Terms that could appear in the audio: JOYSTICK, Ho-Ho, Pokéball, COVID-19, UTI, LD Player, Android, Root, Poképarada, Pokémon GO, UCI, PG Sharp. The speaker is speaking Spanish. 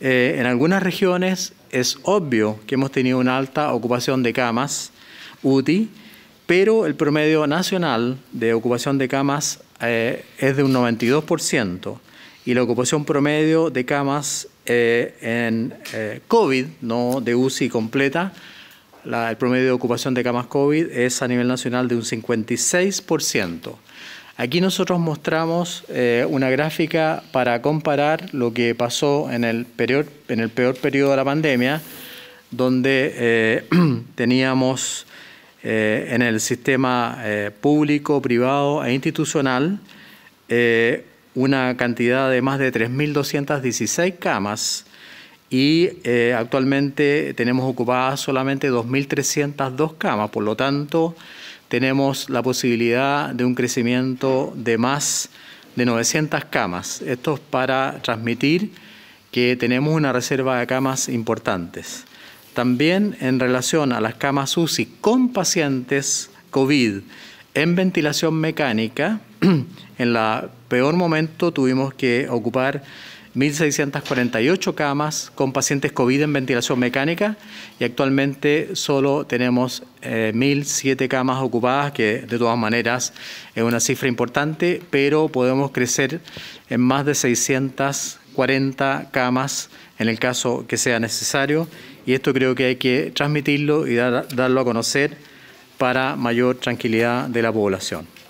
En algunas regiones es obvio que hemos tenido una alta ocupación de camas UTI, pero el promedio nacional de ocupación de camas es de un 92%, y la ocupación promedio de camas en COVID, no de UCI completa, el promedio de ocupación de camas COVID es a nivel nacional de un 56%. Aquí nosotros mostramos una gráfica para comparar lo que pasó en el peor periodo de la pandemia, donde teníamos en el sistema público, privado e institucional una cantidad de más de 3.216 camas y actualmente tenemos ocupadas solamente 2.302 camas, por lo tanto tenemos la posibilidad de un crecimiento de más de 900 camas. Esto es para transmitir que tenemos una reserva de camas importantes. También en relación a las camas UCI con pacientes COVID en ventilación mecánica, en el peor momento tuvimos que ocupar 1.648 camas con pacientes COVID en ventilación mecánica y actualmente solo tenemos 1.007 camas ocupadas, que de todas maneras es una cifra importante, pero podemos crecer en más de 640 camas en el caso que sea necesario, y esto creo que hay que transmitirlo y darlo a conocer para mayor tranquilidad de la población.